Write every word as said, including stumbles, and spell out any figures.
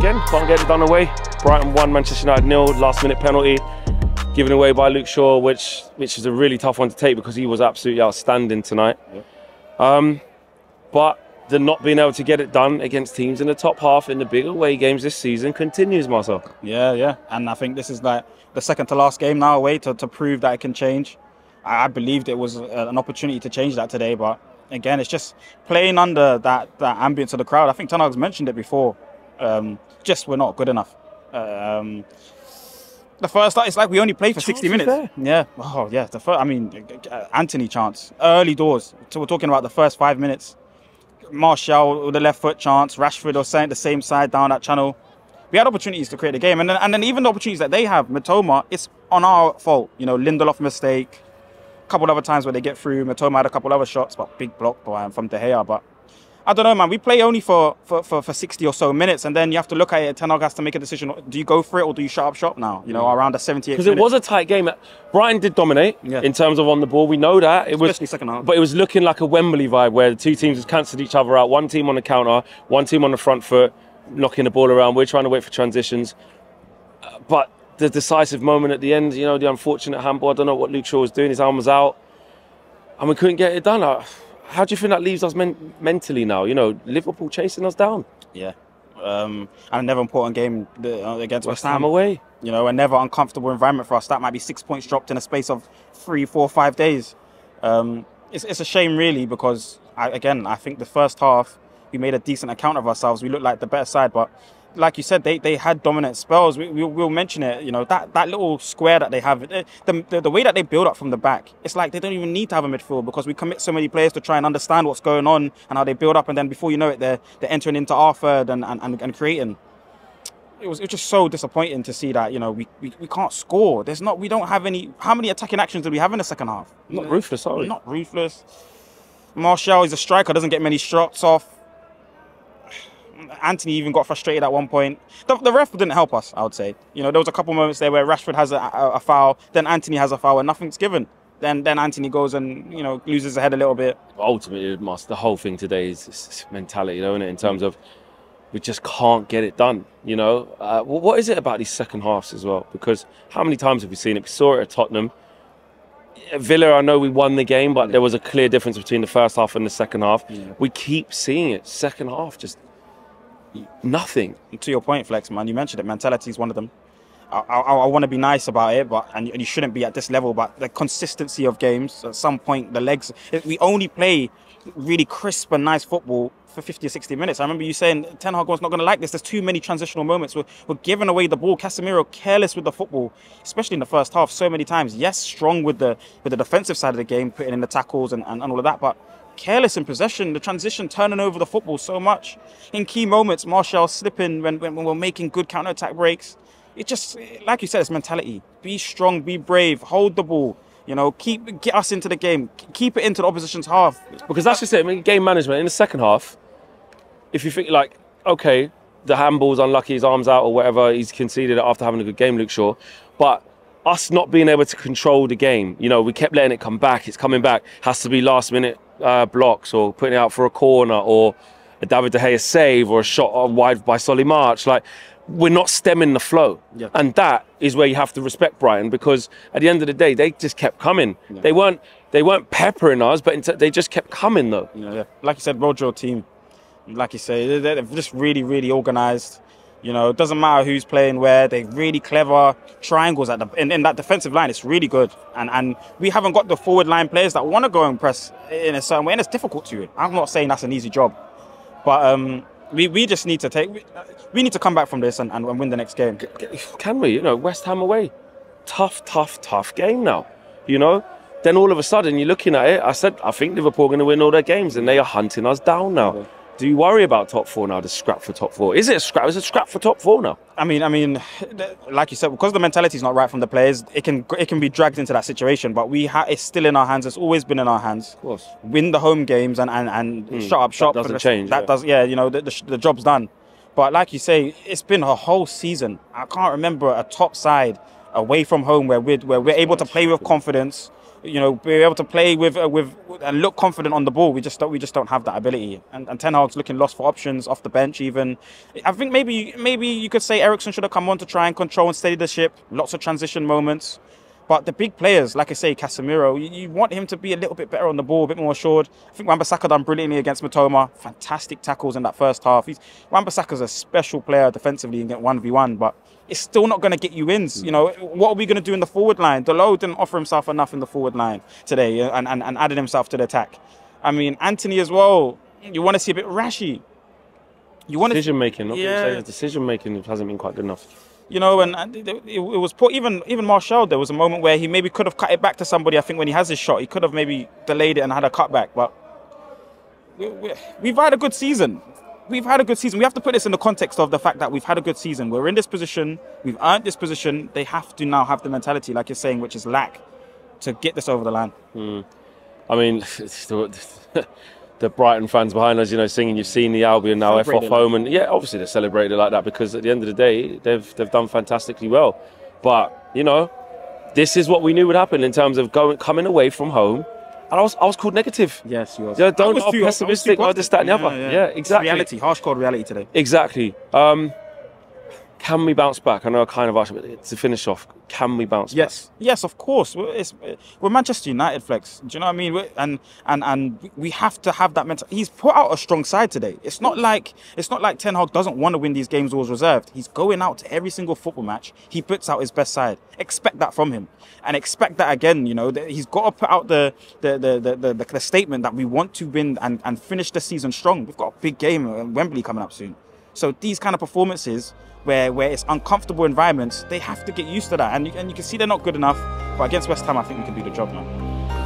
again, can't get it done away. Brighton won, Manchester United nil, last minute penalty given away by Luke Shaw, which which is a really tough one to take because he was absolutely outstanding tonight. Yeah. Um, but the not being able to get it done against teams in the top half in the big away games this season continues, Marcel. Yeah, yeah. And I think this is like the second to last game now away to, to prove that it can change. I, I believed it was an opportunity to change that today, but again, it's just playing under that, that ambience of the crowd. I think Ten Hag's mentioned it before. Um, just we're not good enough. Um, the first, it's like we only played for sixty minutes. Yeah. Oh, yeah. The first, I mean, Anthony chance, early doors. So we're talking about the first five minutes. Martial with the left foot chance, Rashford or something, the same side down that channel. We had opportunities to create the game, and then, and then even the opportunities that they have, Mitoma, it's on our fault. You know, Lindelof mistake, a couple of other times where they get through. Mitoma had a couple other shots, but big block by from De Gea. But I don't know, man. We play only for for, for for sixty or so minutes, and then you have to look at it. Ten Hag has to make a decision: do you go for it or do you shut up shop now? You know, mm. around the seventy-eighth. Because it was a tight game. Brighton did dominate yeah. in terms of on the ball. We know that it was, especially second half. But it was looking like a Wembley vibe where the two teams just cancelled each other out. One team on the counter, one team on the front foot, knocking the ball around. We're trying to wait for transitions, uh, but the decisive moment at the end, you know, the unfortunate handball. I don't know what Luke Shaw was doing. His arm was out, and we couldn't get it done. I, How do you think that leaves us men mentally now? You know, Liverpool chasing us down. Yeah. Um, and another important game against West Ham away. You know, another uncomfortable environment for us. That might be six points dropped in a space of three, four, five days. Um, it's, it's a shame, really, because, I, again, I think the first half, we made a decent account of ourselves. We looked like the better side. But like you said, they, they had dominant spells. We, we, we'll mention it, you know, that, that little square that they have, the, the, the way that they build up from the back, it's like they don't even need to have a midfield because we commit so many players to try and understand what's going on and how they build up. And then before you know it, they're, they're entering into our third and, and, and creating. It was, it was just so disappointing to see that, you know, we, we, we can't score. There's not, we don't have any, how many attacking actions did we have in the second half? Not ruthless, sorry. Not ruthless. Martial is a striker, doesn't get many shots off. Anthony even got frustrated at one point. The, the ref didn't help us, I would say. You know, there was a couple moments there where Rashford has a, a, a foul, then Anthony has a foul and nothing's given. Then then Anthony goes and, you know, loses the head a little bit. Ultimately, it must, the whole thing today is mentality, though, isn't it? In terms of we just can't get it done, you know? Uh, what is it about these second halves as well? Because how many times have we seen it? We saw it at Tottenham. At Villa, I know we won the game, but yeah. there was a clear difference between the first half and the second half. Yeah. We keep seeing it. Second half, just... nothing. And to your point, Flex, man, you mentioned it. Mentality is one of them. I, I, I want to be nice about it, but and you shouldn't be at this level. But the consistency of games, at some point, the legs. We only play really crisp and nice football for fifty or sixty minutes. I remember you saying Ten Hag was not going to like this. There's too many transitional moments. We're, we're giving away the ball. Casemiro careless with the football, especially in the first half. So many times, yes, strong with the with the defensive side of the game, putting in the tackles and, and, and all of that, but. Careless in possession, the transition, turning over the football so much. In key moments, Martial slipping when, when we're making good counter-attack breaks. It just, like you said, it's mentality. Be strong, be brave, hold the ball. You know, keep get us into the game. Keep it into the opposition's half. Because that's just it, I mean, game management. In the second half, if you think like, okay, the handball's unlucky, his arm's out or whatever, he's conceded it after having a good game, Luke Shaw. But... us not being able to control the game. You know, we kept letting it come back. It's coming back. Has to be last minute uh, blocks or putting it out for a corner or a David De Gea save or a shot wide by Solly March. Like, we're not stemming the flow. Yeah. And that is where you have to respect Brighton because at the end of the day, they just kept coming. Yeah. They weren't they weren't peppering us, but they just kept coming though. Yeah, yeah. Like you said, well drilled team. Like you say, they're just really, really organised. You know, it doesn't matter who's playing where. They're really clever. Triangles at the, in, in that defensive line, it's really good. And and we haven't got the forward line players that want to go and press in a certain way. And it's difficult to it. I'm not saying that's an easy job. But um, we, we just need to take... We, we need to come back from this and, and win the next game. Can we? You know, West Ham away. Tough, tough, tough game now. You know? Then all of a sudden, you're looking at it. I said, I think Liverpool are going to win all their games. And they are hunting us down now. Yeah. Do you worry about top four now, the scrap for top four? Is it a scrap? Is it a scrap for top four now? I mean, I mean, like you said, because the mentality is not right from the players, it can it can be dragged into that situation. But we ha it's still in our hands. It's always been in our hands. Of course. Win the home games and, and, and mm, shut up shop. That doesn't change. That yeah. does, yeah, you know, the, the, the job's done. But like you say, it's been a whole season. I can't remember a top side away from home where we're, where we're able to play with confidence, you know, be able to play with uh, with and look confident on the ball. We just don't, we just don't have that ability. And, and Ten Hag's looking lost for options off the bench. Even I think maybe maybe you could say Eriksen should have come on to try and control and steady the ship. Lots of transition moments. But the big players, like I say, Casemiro, you, you want him to be a little bit better on the ball, a bit more assured. I think Wan-Bissaka done brilliantly against Mitoma. Fantastic tackles in that first half. He's, Wan-Bissaka's a special player defensively in one v one, but it's still not going to get you wins. You know, what are we going to do in the forward line? Dalot didn't offer himself enough in the forward line today and, and, and added himself to the attack. I mean, Anthony as well, you want to see a bit rashy. You want decision-making, not yeah. saying decision-making hasn't been quite good enough. You know, and, and it, it was poor. Even even Martial, there was a moment where he maybe could have cut it back to somebody. I think when he has his shot, he could have maybe delayed it and had a cutback. But we, we, we've had a good season. We've had a good season. We have to put this in the context of the fact that we've had a good season. We're in this position. We've earned this position. They have to now have the mentality, like you're saying, which is lack, to get this over the line. Mm. I mean, the Brighton fans behind us, you know, singing, you've seen the Albion now, F off home. And yeah, obviously they're celebrated like that because at the end of the day, they've, they've done fantastically well. But, you know, this is what we knew would happen in terms of going, coming away from home. And I was, I was called negative. Yes, you were. Yeah, don't be pessimistic, or this, that and the other. Yeah, yeah, exactly. Reality, harsh cold reality today. Exactly. Um, can we bounce back? I know I kind of asked, but to finish off, can we bounce yes. back? Yes, yes, of course. We're, it's, we're Manchester United, Flex. Do you know what I mean? We're, and and and we have to have that mentality. He's put out a strong side today. It's not like it's not like Ten Hag doesn't want to win these games all reserved. He's going out to every single football match. He puts out his best side. Expect that from him, and expect that again. You know, he's got to put out the the the the, the, the, the statement that we want to win and and finish the season strong. We've got a big game at Wembley coming up soon. So these kind of performances, where where it's uncomfortable environments, they have to get used to that. And you, and you can see they're not good enough. But against West Ham, I think we can do the job now.